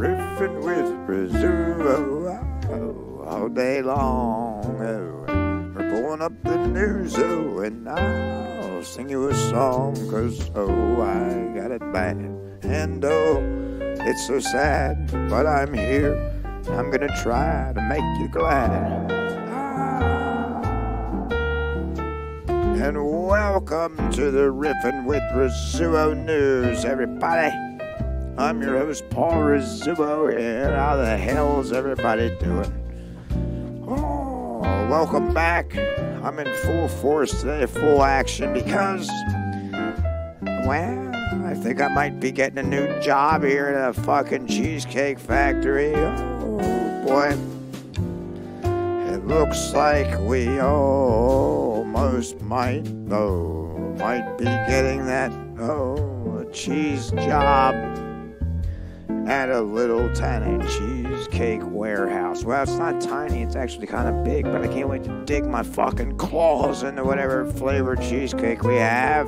Riffin with Rizzuo all day long. We're pulling up the news, oh, and I'll sing you a song, 'cause oh, I got it bad, and oh, it's so sad, but I'm here, I'm gonna try to make you glad. And welcome to the Riffin with Rizzuo News, everybody. I'm your host, Paul Rizzuo, and how the hell's everybody doing? Oh, welcome back. I'm in full force today, full action, because, well, I think I might be getting a new job here at a fucking cheesecake factory. Oh, boy. It looks like we almost might be getting that, cheese job at a little tiny cheesecake warehouse. Well, it's not tiny, it's actually kind of big, but I can't wait to dig my fucking claws into whatever flavored cheesecake we have.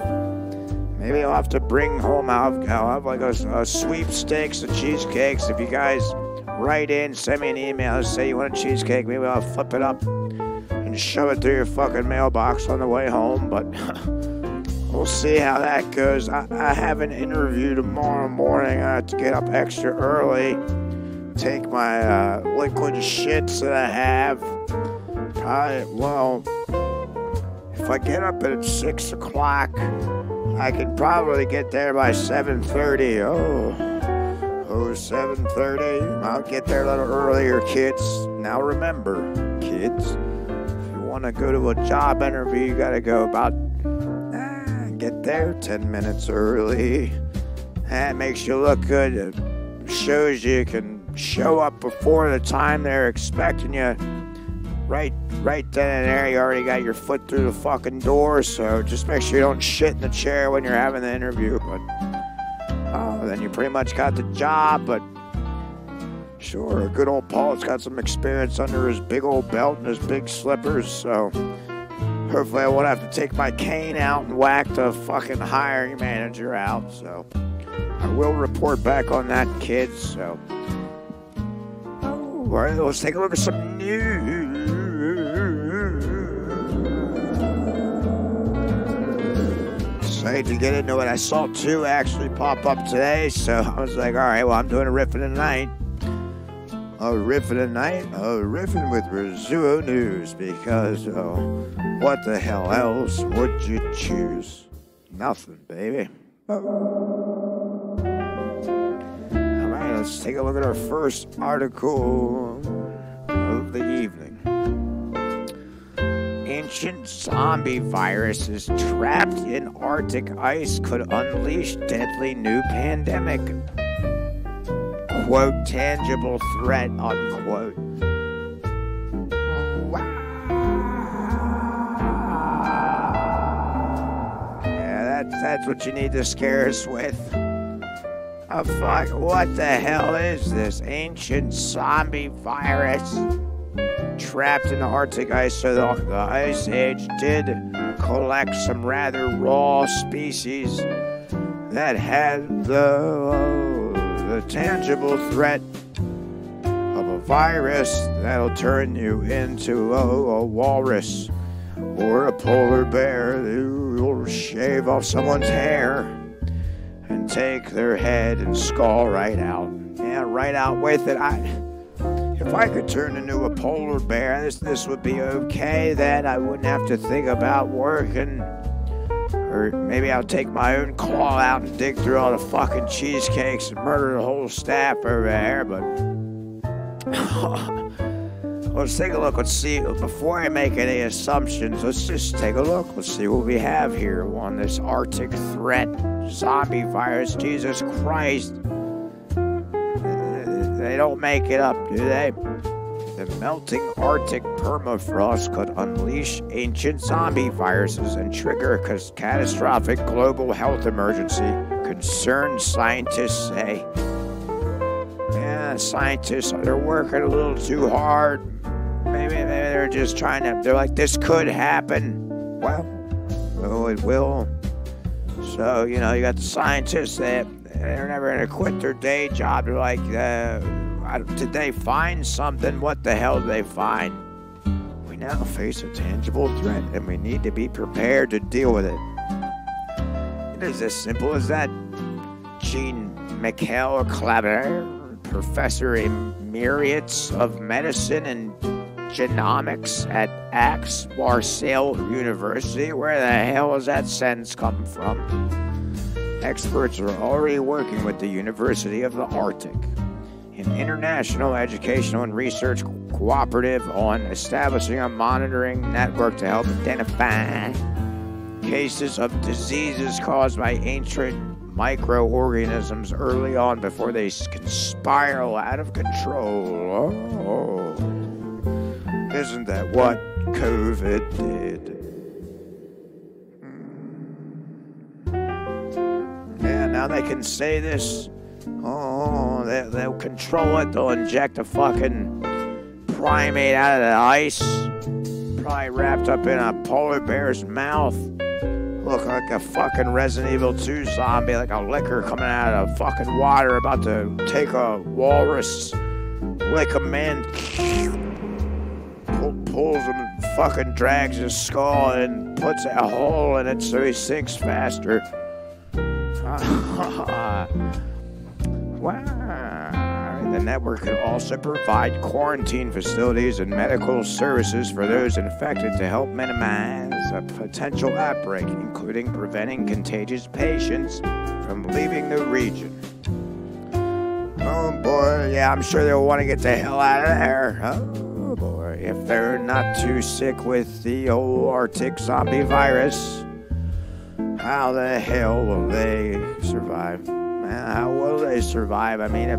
Maybe I'll have to bring home, I'll have like a sweepstakes of cheesecakes. If you guys write in, send me an email, say you want a cheesecake, maybe I'll flip it up and shove it through your fucking mailbox on the way home, but we'll see how that goes. I have an interview tomorrow morning. I have to get up extra early, take my liquid shits that I have. Well, if I get up at 6 o'clock, I can probably get there by 7:30. Oh, 7:30. I'll get there a little earlier, kids. Now remember, kids, if you want to go to a job interview, you got to go about... get there 10 minutes early. That makes you look good. It shows you can show up before the time they're expecting you. Right then and there, you already got your foot through the fucking door, so just make sure you don't shit in the chair when you're having the interview. But then you pretty much got the job. But sure, good old Paul's got some experience under his big old belt and his big slippers, so hopefully I won't have to take my cane out and whack the fucking hiring manager out. So I will report back on that, kids. So all right, let's take a look at some news. Excited to get into it. I saw two actually pop up today, so I was like, all right, well, I'm doing a riffing tonight. Riffin with Rizzuo News, because what the hell else would you choose? Nothing, baby. All right, let's take a look at our first article of the evening. Ancient zombie viruses trapped in Arctic ice could unleash deadly new pandemic. Quote, tangible threat, unquote. Wow. Yeah, that's what you need to scare us with. Oh, fuck, what the hell is this? Ancient zombie virus trapped in the Arctic ice. So the Ice Age did collect some rather raw species that had the tangible threat of a virus that'll turn you into a walrus or a polar bear. You'll shave off someone's hair and take their head and skull right out. Yeah, right out with it. If I could turn into a polar bear, this would be okay. Then I wouldn't have to think about working. Or maybe I'll take my own claw out and dig through all the fucking cheesecakes and murder the whole staff over there, but... let's take a look, let's see, before I make any assumptions, let's just take a look, let's see what we have here on this Arctic threat, zombie virus. Jesus Christ. They don't make it up, do they? The melting Arctic permafrost could unleash ancient zombie viruses and trigger a catastrophic global health emergency, concerned scientists say. Yeah, scientists, they're working a little too hard. Maybe they're just trying to, they're like, this could happen. Well, oh, it will. So, you know, you got the scientists that They're never going to quit their day job. They're like, did they find something? What the hell did they find? We now face a tangible threat, and we need to be prepared to deal with it. It is as simple as that. Jean-Michel Claver, professor in myriads of medicine and genomics at Aix Marseille University. Where the hell does that sentence come from? Experts are already working with the University of the Arctic, an international educational and research cooperative, on establishing a monitoring network to help identify cases of diseases caused by ancient microorganisms early on before they can spiral out of control. Oh. Isn't that what COVID did? Yeah, now they can say this. Oh, they'll control it. They'll inject a fucking primate out of the ice, probably wrapped up in a polar bear's mouth. Look like a fucking Resident Evil 2 zombie, like a liquor coming out of fucking water, about to take a walrus, lick a man. Pulls him and fucking drags his skull and puts a hole in it so he sinks faster. Wow. The network could also provide quarantine facilities and medical services for those infected to help minimize a potential outbreak, including preventing contagious patients from leaving the region. Oh boy, yeah, I'm sure they'll want to get the hell out of there, huh? If they're not too sick with the old Arctic zombie virus, how the hell will they survive? Man, how will they survive? I mean, if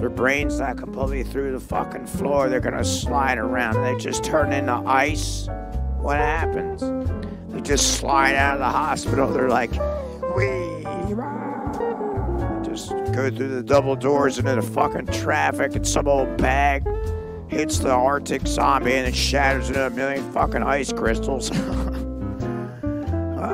their brain's not completely through the fucking floor, they're gonna slide around. They just turn into ice. What happens? They just slide out of the hospital. They're like, wee, just go through the double doors into the fucking traffic and some old bag hits the Arctic zombie and it shatters into a million fucking ice crystals. Oh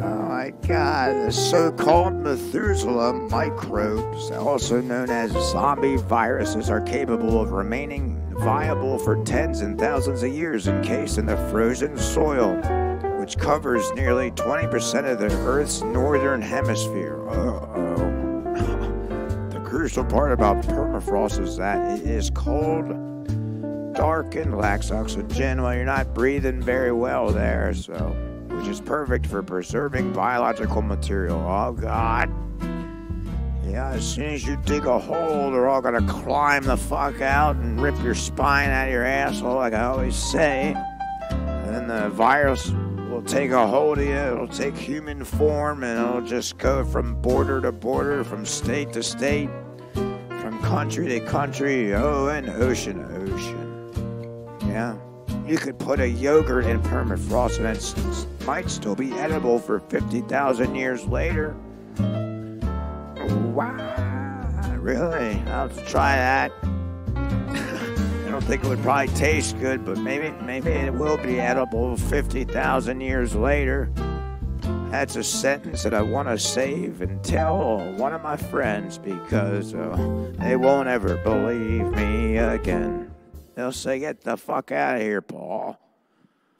my God, the so-called Methuselah microbes, also known as zombie viruses, are capable of remaining viable for tens and thousands of years encased in the frozen soil, which covers nearly 20% of the Earth's northern hemisphere. Crucial part about permafrost is that it is cold, dark, and lacks oxygen. Well, you're not breathing very well there, so, which is perfect for preserving biological material. Oh God. Yeah, as soon as you dig a hole, they're all gonna climb the fuck out and rip your spine out of your asshole, like I always say. And then the virus will take a hold of you, it'll take human form, and it'll just go from border to border, from state to state, from country to country, oh, and ocean to ocean. Yeah. You could put a yogurt in permafrost and it might still be edible for 50,000 years later. Wow. Really? I'll have to try that. I don't think it would probably taste good, but maybe it will be edible 50,000 years later. That's a sentence that I want to save and tell one of my friends, because they won't ever believe me again. They'll say, get the fuck out of here, Paul.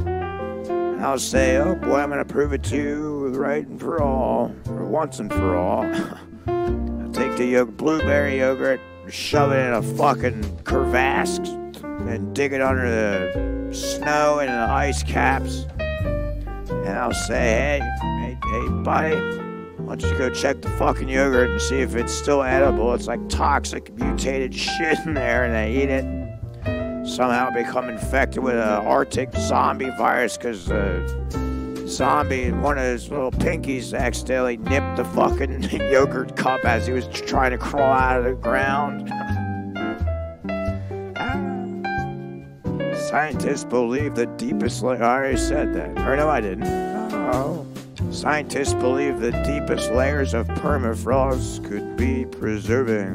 And I'll say, oh boy, I'm going to prove it to you right and for all, or once and for all. I'll take the blueberry yogurt, shove it in a fucking crevasse, and dig it under the snow and the ice caps. And I'll say, hey, buddy, why don't you go check the fucking yogurt and see if it's still edible. It's like toxic, mutated shit in there, and they eat it. Somehow become infected with an Arctic zombie virus because the zombie, one of his little pinkies, accidentally nipped the fucking yogurt cup as he was trying to crawl out of the ground. Scientists believe the deepest layer... I already said that. Or no, I didn't. Oh. Scientists believe the deepest layers of permafrost could be preserving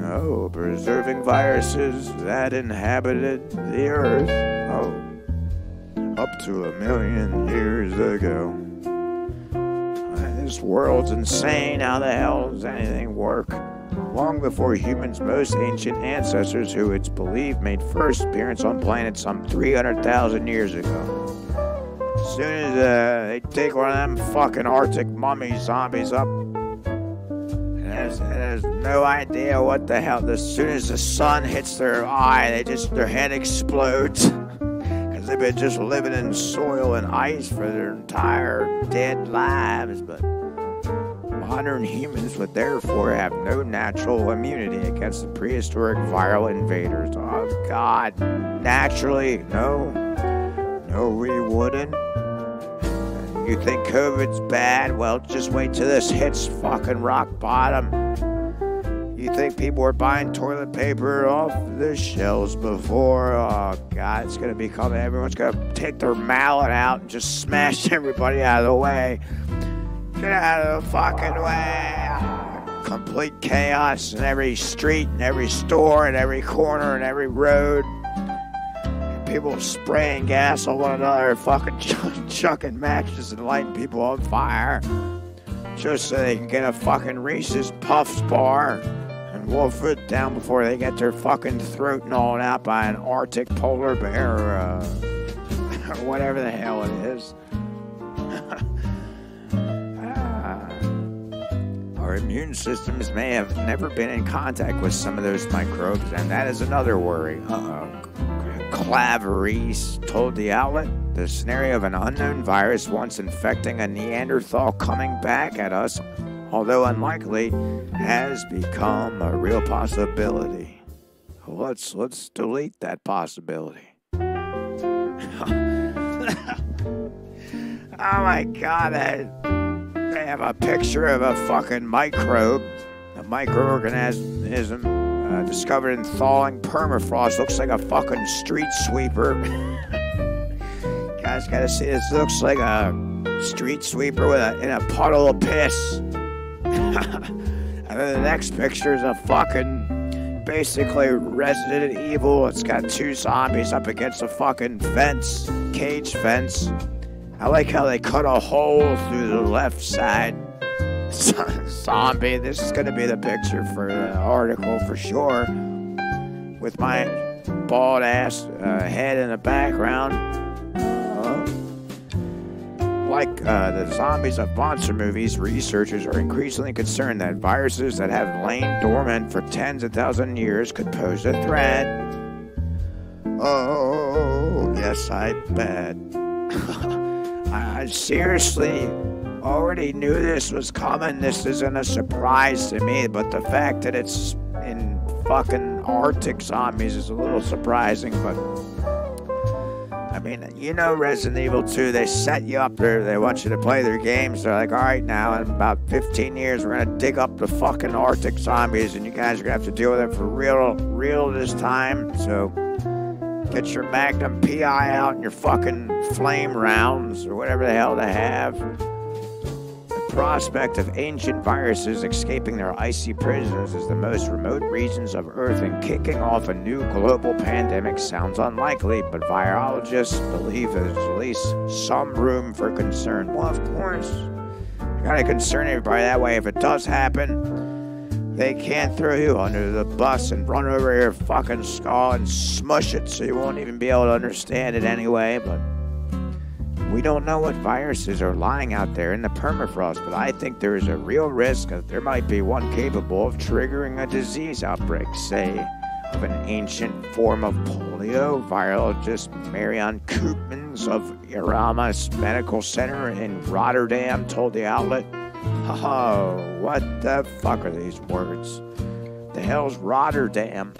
viruses that inhabited the Earth. Oh. Up to a million years ago. this world's insane. How the hell does anything work? Long before humans, most ancient ancestors, who it's believed made first appearance on planet some 300,000 years ago. As soon as they take one of them fucking Arctic mummy zombies up, and there's no idea what the hell. As soon as the sun hits their eye, their head explodes. Because they've been just living in soil and ice for their entire dead lives. But modern humans would therefore have no natural immunity against the prehistoric viral invaders. Oh, God. Naturally, no, we wouldn't. You think COVID's bad? Well, just wait till this hits fucking rock bottom. You think people were buying toilet paper off their shelves before? Oh, God, it's going to be coming. Everyone's going to take their mallet out and just smash everybody out of the way. Get out of the fucking way. Complete chaos in every street, in every store, in every corner, in every road. People spraying gas on one another, fucking chucking matches and lighting people on fire. Just so they can get a fucking Reese's Puffs bar and wolf it down before they get their fucking throat gnawed out by an Arctic polar bear or whatever the hell it is. Our immune systems may have never been in contact with some of those microbes, and that is another worry. Uh-oh. Claverese told the outlet, the scenario of an unknown virus once infecting a Neanderthal coming back at us, although unlikely, has become a real possibility. Let's delete that possibility. Oh my God, they have a picture of a fucking microbe, a microorganism discovered in thawing permafrost. Looks like a fucking street sweeper. You guys gotta see this. Looks like a street sweeper with in a puddle of piss. And then the next picture is a fucking, basically Resident Evil. It's got two zombies up against a fucking fence, cage fence. I like how they cut a hole through the left side. Zombie. This is going to be the picture for the article for sure. With my bald ass head in the background. Like the zombies of monster movies, researchers are increasingly concerned that viruses that have lain dormant for tens of thousands of years could pose a threat. Oh, yes, I bet. I seriously already knew this was coming. This isn't a surprise to me, but the fact that it's in fucking Arctic zombies is a little surprising. But I mean, you know, Resident Evil 2, they set you up there, they want you to play their games. They're like, all right, now in about 15 years we're gonna dig up the fucking Arctic zombies and you guys are gonna have to deal with it for real this time, so get your Magnum PI out and your fucking flame rounds or whatever the hell they have. Prospect of ancient viruses escaping their icy prisons is the most remote regions of Earth, and kicking off a new global pandemic sounds unlikely, but virologists believe there's at least some room for concern. Well, of course, you gotta concern everybody that way. If it does happen, they can't throw you under the bus and run over your fucking skull and smush it so you won't even be able to understand it anyway, but we don't know what viruses are lying out there in the permafrost, but I think there is a real risk that there might be one capable of triggering a disease outbreak, say, of an ancient form of polio. Virologist Marion Koopmans of Aramis Medical Center in Rotterdam told the outlet, oh, what the fuck are these words? The hell's Rotterdam?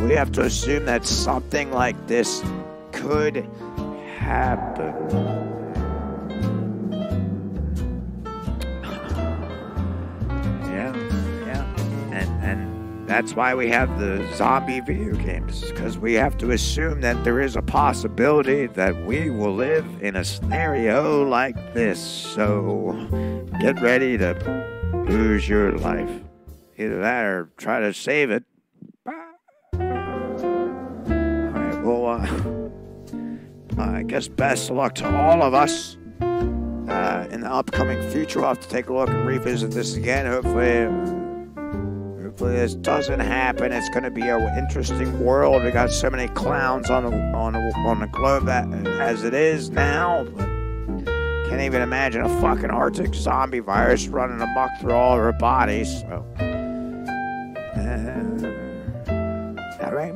We have to assume that something like this could happen. Yeah. And that's why we have the zombie video games, because we have to assume that there is a possibility that we will live in a scenario like this. So get ready to lose your life. Either that or try to save it. Bye. All right, well, I guess best of luck to all of us. in the upcoming future. We'll have to take a look and revisit this again. Hopefully this doesn't happen. It's going to be an interesting world. We got so many clowns on the globe as it is now. But can't even imagine a fucking Arctic zombie virus running amok through all of our bodies. So, all right.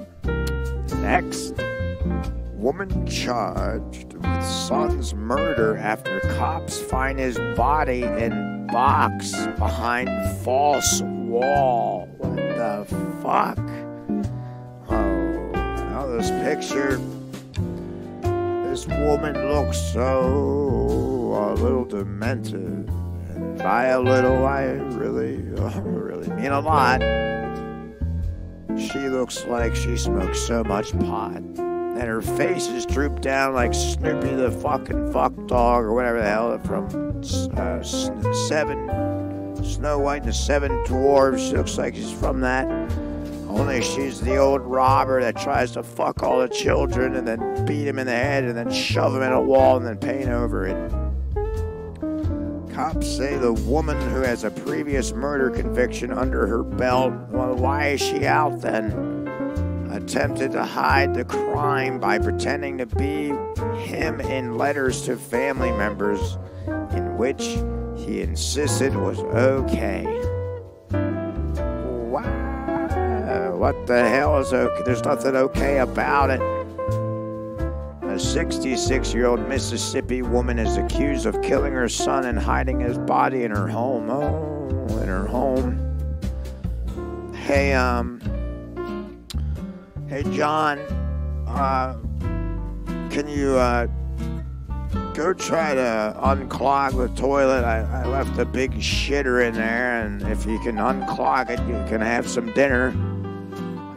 Next, woman charged with son's murder after cops find his body in box behind false wall. What the fuck? Oh, now this picture. This woman looks so a little demented. And by a little, I really mean a lot. She looks like she smokes so much pot. And her face is drooped down like Snoopy the fucking fuck dog or whatever the hell from Snow White and the Seven Dwarves. She looks like she's from that. Only she's the old robber that tries to fuck all the children and then beat them in the head and then shove them in a wall and then paint over it. Cops say the woman who has a previous murder conviction under her belt, well, why is she out then? Attempted to hide the crime by pretending to be him in letters to family members, in which he insisted was okay. Wow. What the hell is okay? There's nothing okay about it. A 66-year-old Mississippi woman is accused of killing her son and hiding his body in her home. Oh, in her home. Hey, Hey, John, can you go try to unclog the toilet? I left a big shitter in there, and if you can unclog it, you can have some dinner.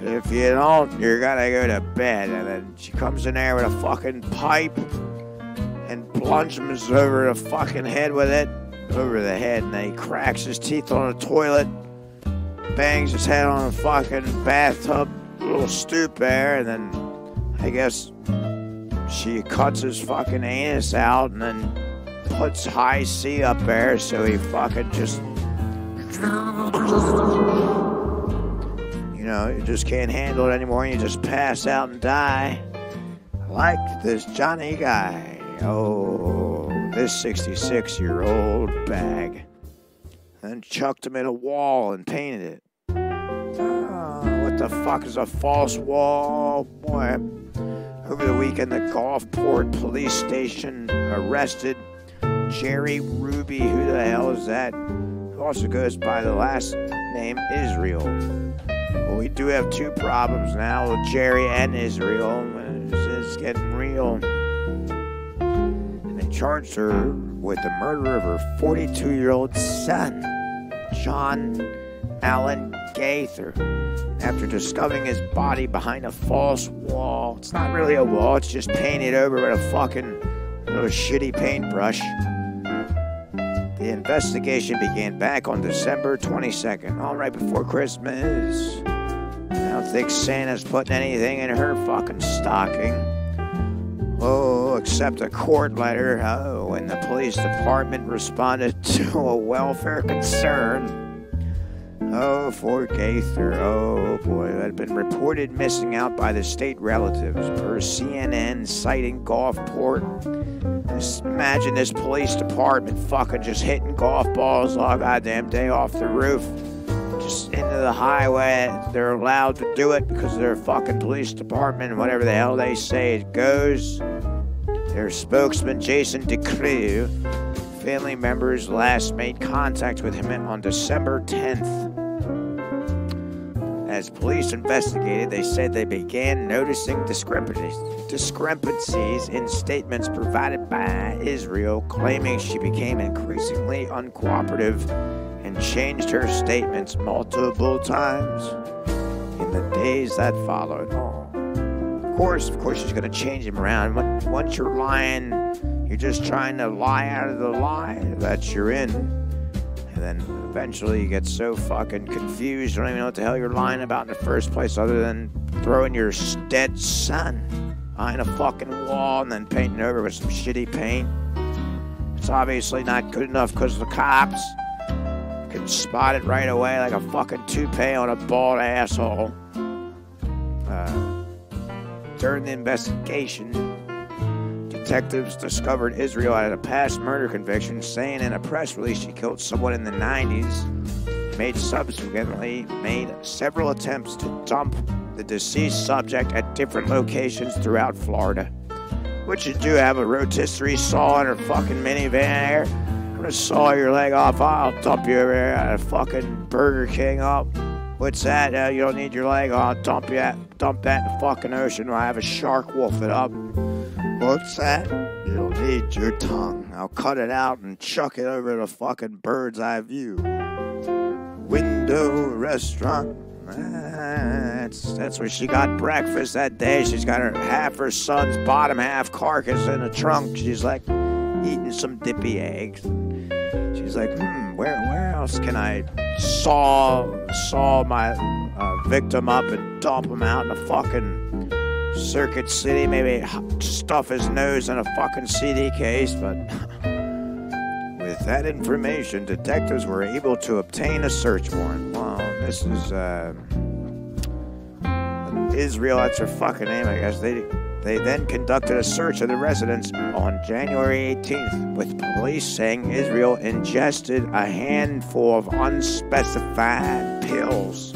If you don't, you're gonna go to bed. And then she comes in there with a fucking pipe and plunges over the fucking head with it, over the head, and then he cracks his teeth on the toilet, bangs his head on the fucking bathtub, little stoop there, and then I guess she cuts his fucking anus out and then puts high C up there, so he fucking just, you know, you just can't handle it anymore and you just pass out and die. I like this Johnny guy. Oh, this 66-year-old bag. Then chucked him in a wall and painted it. The fuck is a false wall? Boy, over the weekend, the Gulfport police station arrested Jerry Ruby. Who the hell is that? Who also goes by the last name Israel. Well, we do have two problems now with Jerry and Israel. It's getting real. And they charged her with the murder of her 42-year-old son, John Allen Gaither, after discovering his body behind a false wall. It's not really a wall, it's just painted over with a fucking little shitty paintbrush. The investigation began back on December 22nd, all right before Christmas. I don't think Santa's putting anything in her fucking stocking. Oh, except a court letter. Oh, and the police department responded to a welfare concern. Oh, for Gaither. Oh, boy. That had been reported missing out by the state relatives, per CNN, citing Gulfport. Just imagine this police department fucking just hitting golf balls all goddamn day off the roof, just into the highway. They're allowed to do it because they're a fucking police department, and whatever the hell they say, it goes. Their spokesman, Jason DeCrew, family members last made contact with him on December 10th. As police investigated, they said they began noticing discrepancies in statements provided by Israel, claiming she became increasingly uncooperative and changed her statements multiple times in the days that followed. Of course, she's going to change him around. Once you're lying, you're just trying to lie out of the lie that you're in. And then eventually you get so fucking confused, you don't even know what the hell you're lying about in the first place, other than throwing your dead son behind a fucking wall and then painting over with some shitty paint. It's obviously not good enough because the cops can spot it right away like a fucking toupee on a bald asshole. During the investigation, detectives discovered Israel had a past murder conviction, saying in a press release she killed someone in the 90s, subsequently made several attempts to dump the deceased subject at different locations throughout Florida. What you do, have a rotisserie saw in her fucking minivan there? I'm gonna saw your leg off, I'll dump you over here at a fucking Burger King. Up. What's that? You don't need your leg. I'll dump you. Dump that in the fucking ocean. I have a shark wolf it up. What's that? You don't need your tongue. I'll cut it out and chuck it over the fucking bird's eye view. Window restaurant. That's where she got breakfast that day. She's got half her son's bottom half carcass in the trunk. She's like eating some dippy eggs. She's like, where else can I saw my victim up and dump him out in a fucking Circuit City? Maybe stuff his nose in a fucking CD case, but with that information, detectives were able to obtain a search warrant. Wow, this is Israel, that's her fucking name, I guess. They then conducted a search of the residence on January 18th, with police saying Israel ingested a handful of unspecified pills.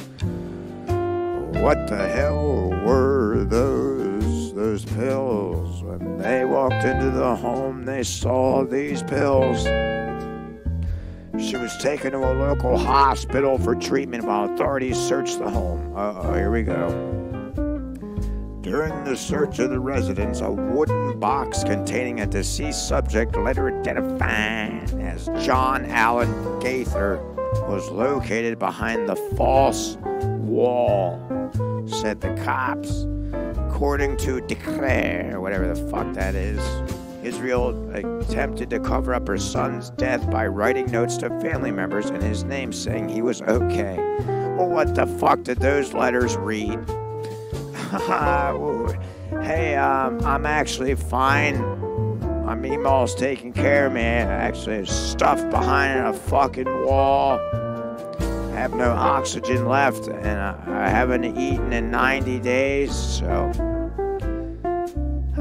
What the hell were those pills? When they walked into the home, they saw these pills. She was taken to a local hospital for treatment while authorities searched the home. Uh-oh, here we go. During the search of the residence, a wooden box containing a deceased subject, later identified as John Allen Gaither, was located behind the false wall, said the cops. According to DeCrew, whatever the fuck that is, Israel attempted to cover up her son's death by writing notes to family members in his name saying he was okay. Well, what the fuck did those letters read? Hey, I'm actually fine. My meatball's taking care of me. Actually, stuffed behind a fucking wall. I have no oxygen left, and I haven't eaten in 90 days, so...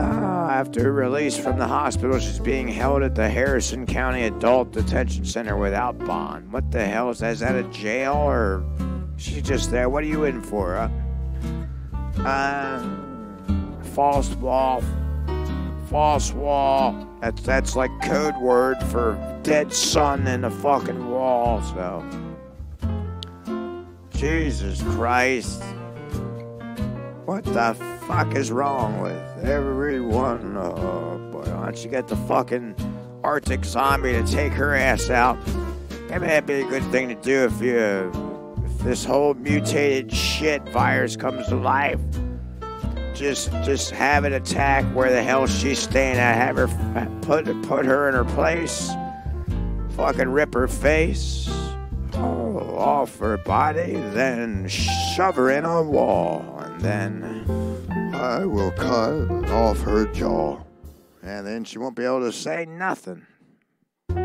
after her release from the hospital, she's being held at the Harrison County Adult Detention Center without bond. What the hell is that? Is that a jail, or... she's just there? What are you in for, huh? False wall. That's like code word for dead son in a fucking wall. So, Jesus Christ, what the fuck is wrong with everyone? Oh boy, why don't you get the fucking Arctic zombie to take her ass out? Maybe that'd be a good thing to do if you. This whole mutated shit virus comes to life. Just have it attack where the hell she's staying at. Have her put her in her place. Fucking rip her face off her body, then shove her in a wall, and then I will cut off her jaw, and then she won't be able to say nothing. All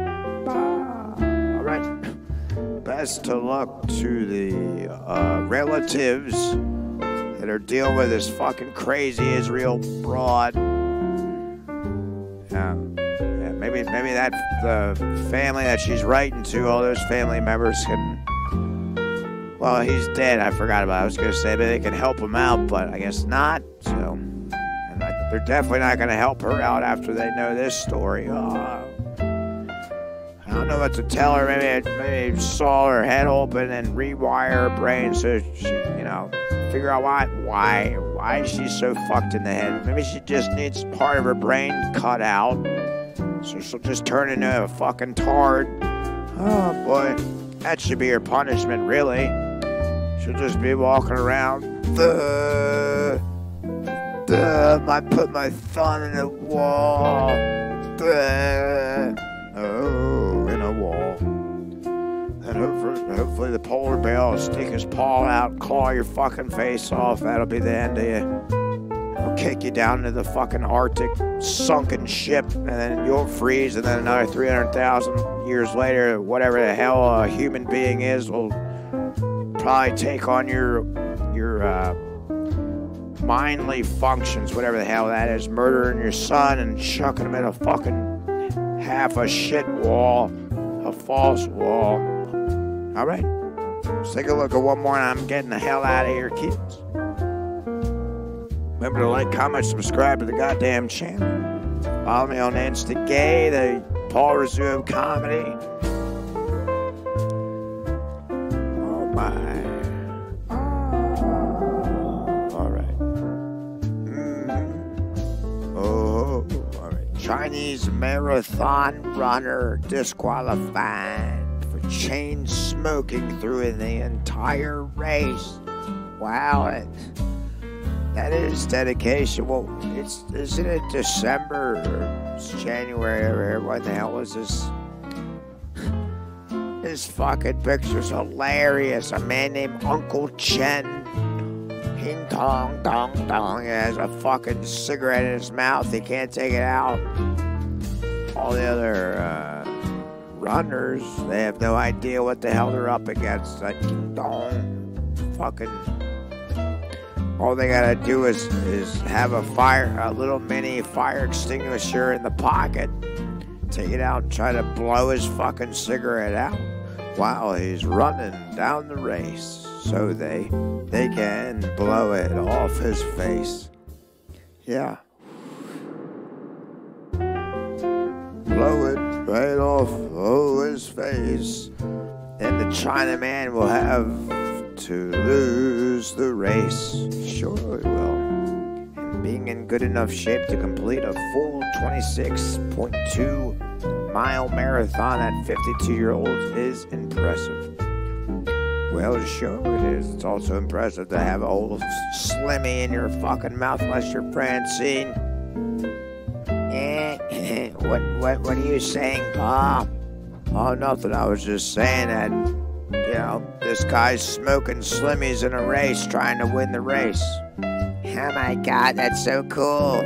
right. Best of luck to the relatives that are dealing with this fucking crazy Israel broad. Yeah, maybe that the family that she's writing to, all those family members can. Well, he's dead. I forgot about it. I was gonna say maybe they can help him out, but I guess not. So, and they're definitely not gonna help her out after they know this story. I don't know what to tell her. Maybe saw her head open and rewire her brain so she, figure out why she's so fucked in the head. Maybe she just needs part of her brain cut out, so she'll just turn into a fucking tard. Oh boy, that should be her punishment, really. She'll just be walking around. I put my thumb in the wall. In a wall. And hopefully the polar bear will stick his paw out, claw your fucking face off. That'll be the end of you. They'll kick you down into the fucking Arctic sunken ship, and then you'll freeze, and then another 300,000 years later, whatever the hell a human being is will probably take on your mindly functions, whatever the hell that is, murdering your son and chucking him in a fucking half a shit wall, a false wall. All right, let's take a look at one more, and I'm getting the hell out of here, kids. Remember to like, comment, subscribe to the goddamn channel. Follow me on Instagay, the Paul Rizzuo Comedy. Oh my. All right. Oh, all right. Chinese marathon runner disqualified for chain smoking through the entire race. Wow. That is dedication. Well, isn't it December or it's January or what the hell is this? This fucking picture's hilarious. A man named Uncle Chen Dong has a fucking cigarette in his mouth. He can't take it out. All the other runners, they have no idea what the hell they're up against. Like Dong, fucking. All they gotta do is have a little mini fire extinguisher in the pocket, take it out and try to blow his fucking cigarette out while he's running down the race, so they can blow it off his face. Yeah, blow it right off his face, and the Chinaman will have to lose the race. Sure it will. And being in good enough shape to complete a full 26.2-mile marathon at 52-year-olds is impressive. Well, sure it is. It's also impressive to have old Slimmy in your fucking mouth unless you're Francine. What are you saying, Pa? Oh, nothing. I was just saying that, you know, this guy's smoking Slimmies in a race, trying to win the race. Oh my God, that's so cool.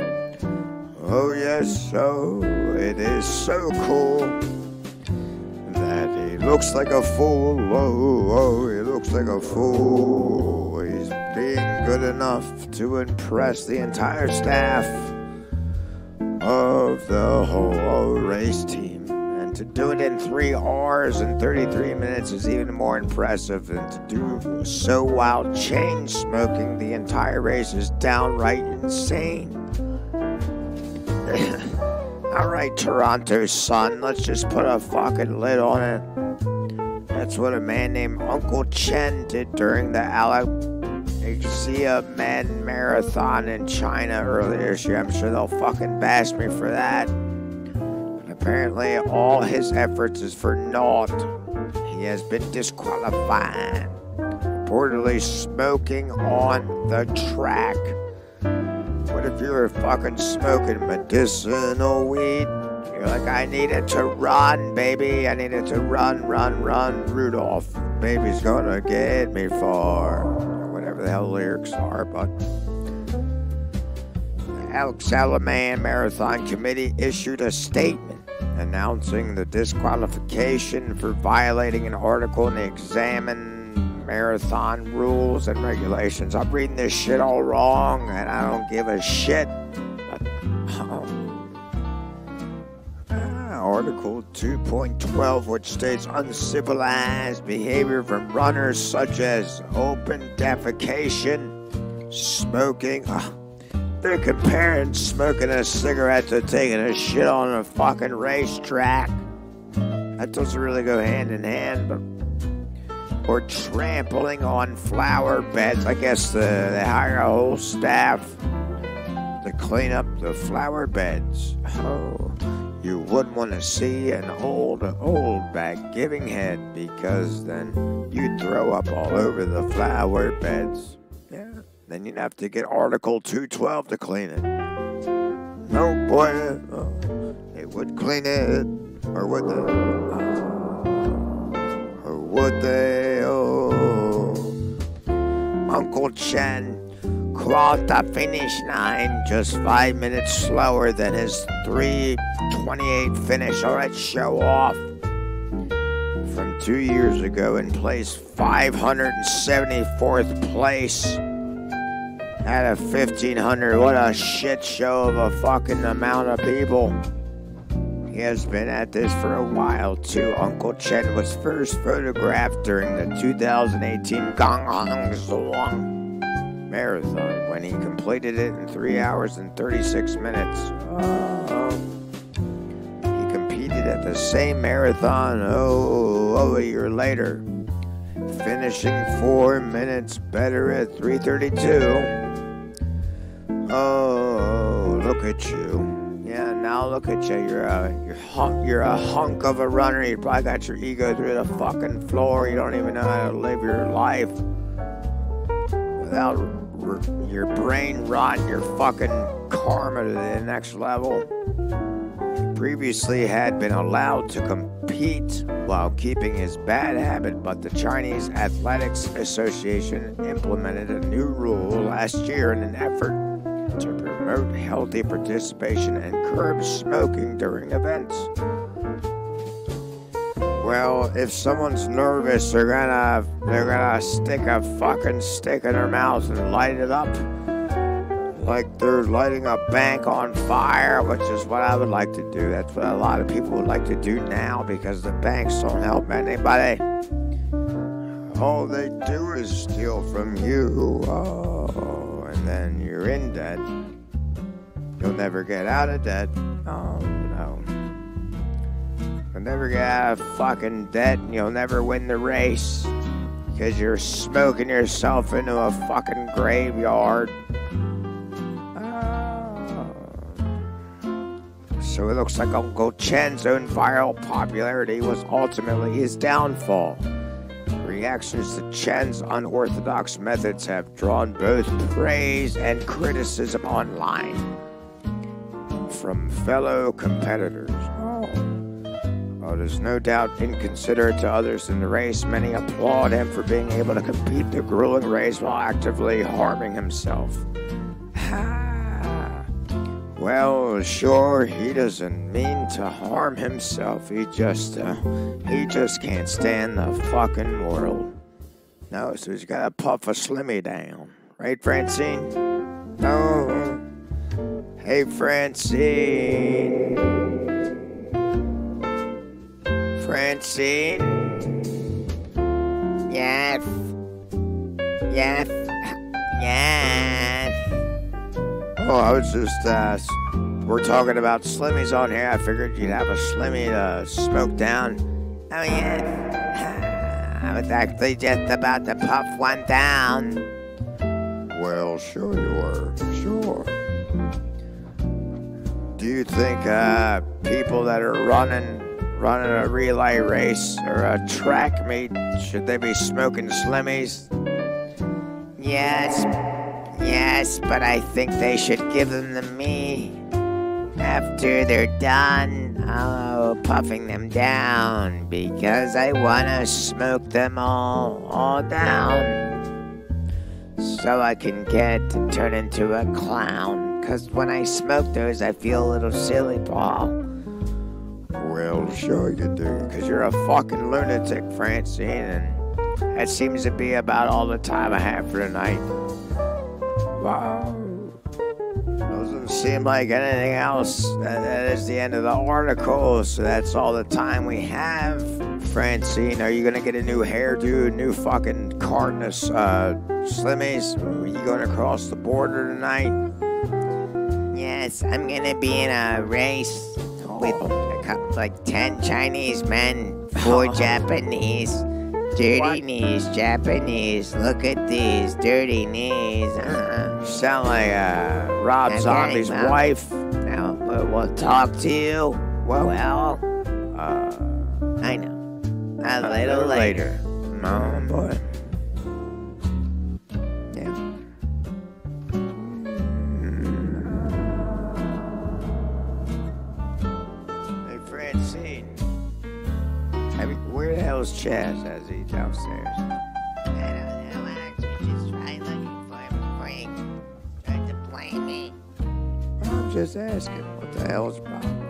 Oh yes, so it is so cool that he looks like a fool. Oh, he looks like a fool. He's being good enough to impress the entire staff of the whole race team. To do it in 3 hours and 33 minutes is even more impressive, and to do so while chain smoking the entire race is downright insane. Alright, Toronto Sun, let's just put a fucking lid on it. That's what a man named Uncle Chen did during the Alexia Madden Marathon in China earlier this year. I'm sure they'll fucking bash me for that. Apparently, all his efforts is for naught. He has been disqualified, reportedly smoking on the track. What if you were fucking smoking medicinal weed? You're like, I needed to run, baby. I needed to run. Rudolph, baby's gonna get me far. Whatever the hell the lyrics are, but... Aix Marseille Marathon Committee issued a statement announcing the disqualification for violating an article in the Xiamen Marathon rules and regulations. I'm reading this shit all wrong, and I don't give a shit. Article 2.12, which states uncivilized behavior from runners such as open defecation, smoking... They're comparing smoking a cigarette to taking a shit on a fucking racetrack. That doesn't really go hand in hand, but... Or trampling on flower beds. I guess they hire a whole staff to clean up the flower beds. Oh, you wouldn't want to see an old bag giving head, because then you'd throw up all over the flower beds. Yeah. Then you'd have to get Article 212 to clean it. No, boy, it would clean it, or would they? Or would they? Oh, Uncle Chen crossed the finish line just 5 minutes slower than his 3:28 finisher at Show Off from 2 years ago and placed 574th place at a 1,500. What a shit show of a fucking amount of people. He has been at this for a while, too. Uncle Chen was first photographed during the 2018 Gong Hong Zhuang Marathon when he completed it in 3 hours and 36 minutes. He competed at the same marathon a year later, finishing 4 minutes better at 3:32. Oh, look at you. Yeah, now look at you. You're a hunk of a runner. You probably got your ego through the fucking floor. You don't even know how to live your life without your brain rot, your fucking karma to the next level. He previously had been allowed to compete while keeping his bad habit, but the Chinese Athletics Association implemented a new rule last year in an effort to promote healthy participation and curb smoking during events. Well, if someone's nervous, they're gonna stick a fucking stick in their mouth and light it up like they're lighting a bank on fire, which is what I would like to do. That's what a lot of people would like to do now because the banks don't help anybody. All they do is steal from you. And then you're in debt. You'll never get out of debt. Oh, no. You'll never get out of fucking debt, and you'll never win the race because you're smoking yourself into a fucking graveyard. So it looks like Uncle Chen's own viral popularity was ultimately his downfall. Reactions to Chen's unorthodox methods have drawn both praise and criticism online from fellow competitors. While it is no doubt inconsiderate to others in the race, many applaud him for being able to compete the grueling race while actively harming himself. Well, sure, he doesn't mean to harm himself. He just can't stand the fucking world. No, so he's got to puff a Slimmy down. Right, Francine? No. Hey, Francine. Francine? Yes. Yes. Yes. Oh, I was just, we're talking about Slimmies on here. I figured you'd have a Slimmy to smoke down. Oh, yeah. I was actually just about to puff one down. Well, sure you were. Sure. Do you think, people that are running a relay race or a track meet, should they be smoking Slimmies? Yes. Yes, but I think they should give them to me after they're done, puffing them down, because I want to smoke them all down, so I can get to turn into a clown, because when I smoke those, I feel a little silly, Paul. Well, sure you do, because you're a fucking lunatic, Francine, and that seems to be about all the time I have for tonight. Wow. Doesn't seem like anything else. That is the end of the article, so that's all the time we have. Francine, are you going to get a new hairdo, a new fucking carton of Slimmies? Are you going to cross the border tonight? Yes, I'm going to be in a race with a couple, like 10 Chinese men, 4 Japanese. Dirty knees, Japanese, look at these dirty knees. You sound like Rob Zombie's wife. Now we'll talk to you. Well, I know. A little later. Oh, boy. Yeah. Hey, Francine. Where the hell is Chaz as he downstairs? I don't know, I actually just tried looking for him. just asking what the hell is the problem.